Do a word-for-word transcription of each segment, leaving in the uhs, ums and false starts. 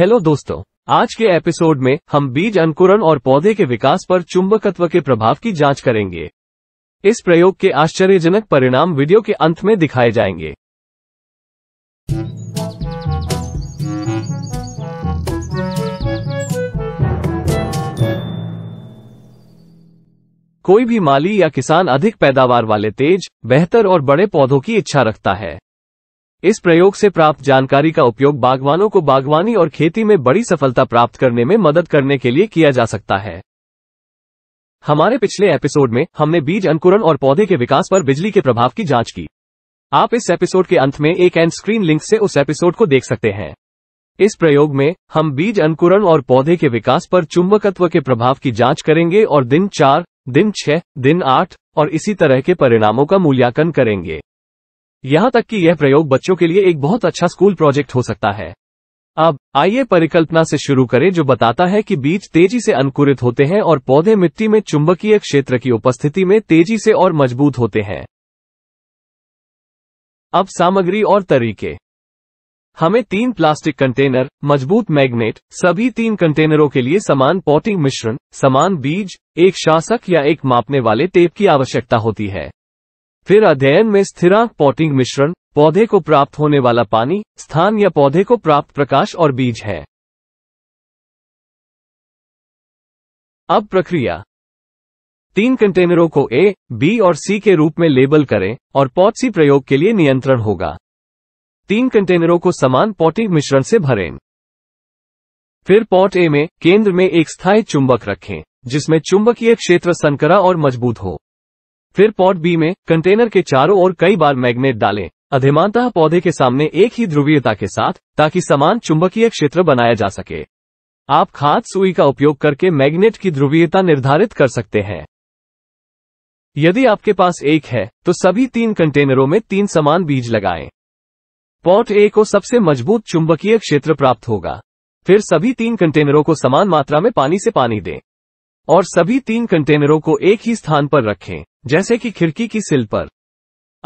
Hello दोस्तों, आज के एपिसोड में हम बीज अंकुरण और पौधे के विकास पर चुंबकत्व के प्रभाव की जांच करेंगे। इस प्रयोग के आश्चर्यजनक परिणाम वीडियो के अंत में दिखाए जाएंगे। कोई भी माली या किसान अधिक पैदावार वाले तेज, बेहतर और बड़े पौधों की इच्छा रखता है। इस प्रयोग से प्राप्त जानकारी का उपयोग बागवानों को बागवानी और खेती में बड़ी सफलता प्राप्त करने में मदद करने के लिए किया जा सकता है। हमारे पिछले एपिसोड में हमने बीज अंकुरण और पौधे के विकास पर बिजली के प्रभाव की जांच की। आप इस एपिसोड के अंत में एक एंड स्क्रीन लिंक से उस एपिसोड को देख सकते हैं। इस प्रयोग में हम बीज अंकुरण और पौधे के विकास पर चुंबकत्व के प्रभाव की जाँच करेंगे और दिन चार, दिन छह, दिन आठ और इसी तरह के परिणामों का मूल्यांकन करेंगे। यहाँ तक कि यह प्रयोग बच्चों के लिए एक बहुत अच्छा स्कूल प्रोजेक्ट हो सकता है। अब आइए परिकल्पना से शुरू करें जो बताता है कि बीज तेजी से अंकुरित होते हैं और पौधे मिट्टी में चुंबकीय क्षेत्र की उपस्थिति में तेजी से और मजबूत होते हैं। अब सामग्री और तरीके। हमें तीन प्लास्टिक कंटेनर, मजबूत मैग्नेट, सभी तीन कंटेनरों के लिए समान पॉटिंग मिश्रण, समान बीज, एक शासक या एक मापने वाले टेप की आवश्यकता होती है। फिर अध्ययन में स्थिरांक पॉटिंग मिश्रण, पौधे को प्राप्त होने वाला पानी, स्थान या पौधे को प्राप्त प्रकाश और बीज है। अब प्रक्रिया। तीन कंटेनरों को ए, बी और सी के रूप में लेबल करें और पॉट सी प्रयोग के लिए नियंत्रण होगा। तीन कंटेनरों को समान पॉटिंग मिश्रण से भरें। फिर पॉट ए में केंद्र में एक स्थायी चुंबक रखें जिसमें चुंबकीय क्षेत्र संकरा और मजबूत हो। फिर पॉट बी में कंटेनर के चारों ओर कई बार मैग्नेट डालें, अधिमानतः पौधे के सामने एक ही ध्रुवीयता के साथ, ताकि समान चुंबकीय क्षेत्र बनाया जा सके। आप खाद सुई का उपयोग करके मैग्नेट की ध्रुवीयता निर्धारित कर सकते हैं। यदि आपके पास एक है तो सभी तीन कंटेनरों में तीन समान बीज लगाएं। पॉट ए को सबसे मजबूत चुंबकीय क्षेत्र प्राप्त होगा। फिर सभी तीन कंटेनरों को समान मात्रा में पानी से पानी दें और सभी तीन कंटेनरों को एक ही स्थान पर रखें, जैसे कि खिड़की की सिल पर।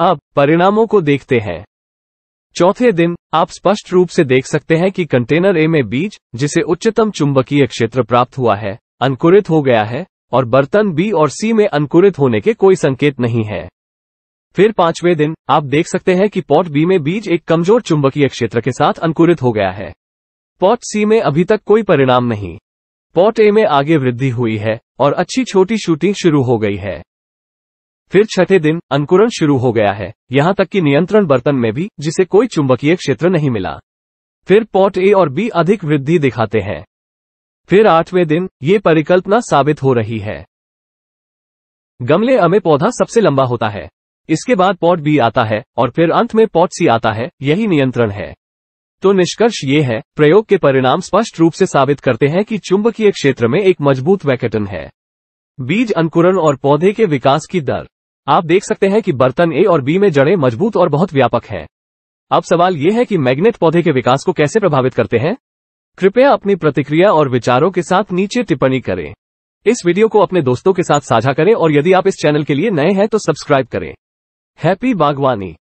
अब परिणामों को देखते हैं। चौथे दिन आप स्पष्ट रूप से देख सकते हैं कि कंटेनर ए में बीज, जिसे उच्चतम चुंबकीय क्षेत्र प्राप्त हुआ है, अंकुरित हो गया है और बर्तन बी और सी में अंकुरित होने के कोई संकेत नहीं है। फिर पांचवें दिन आप देख सकते हैं कि पॉट बी में बीज एक कमजोर चुंबकीय क्षेत्र के साथ अंकुरित हो गया है। पॉट सी में अभी तक कोई परिणाम नहीं। पॉट ए में आगे वृद्धि हुई है और अच्छी छोटी शूटिंग शुरू हो गई है। फिर छठे दिन अंकुरण शुरू हो गया है, यहाँ तक कि नियंत्रण बर्तन में भी, जिसे कोई चुंबकीय क्षेत्र नहीं मिला। फिर पॉट ए और बी अधिक वृद्धि दिखाते हैं। फिर आठवें दिन ये परिकल्पना साबित हो रही है। गमले अ में पौधा सबसे लंबा होता है, इसके बाद पॉट बी आता है और फिर अंत में पॉट सी आता है। यही नियंत्रण है। तो निष्कर्ष ये है, प्रयोग के परिणाम स्पष्ट रूप से साबित करते हैं कि चुंबकीय क्षेत्र में एक मजबूत वैकटन है। बीज अंकुरण और पौधे के विकास की दर। आप देख सकते हैं कि बर्तन ए और बी में जड़ें मजबूत और बहुत व्यापक हैं। अब सवाल यह है कि मैग्नेट पौधे के विकास को कैसे प्रभावित करते हैं। कृपया अपनी प्रतिक्रिया और विचारों के साथ नीचे टिप्पणी करें। इस वीडियो को अपने दोस्तों के साथ साझा करें और यदि आप इस चैनल के लिए नए हैं तो सब्सक्राइब करें। हैप्पी बागवानी।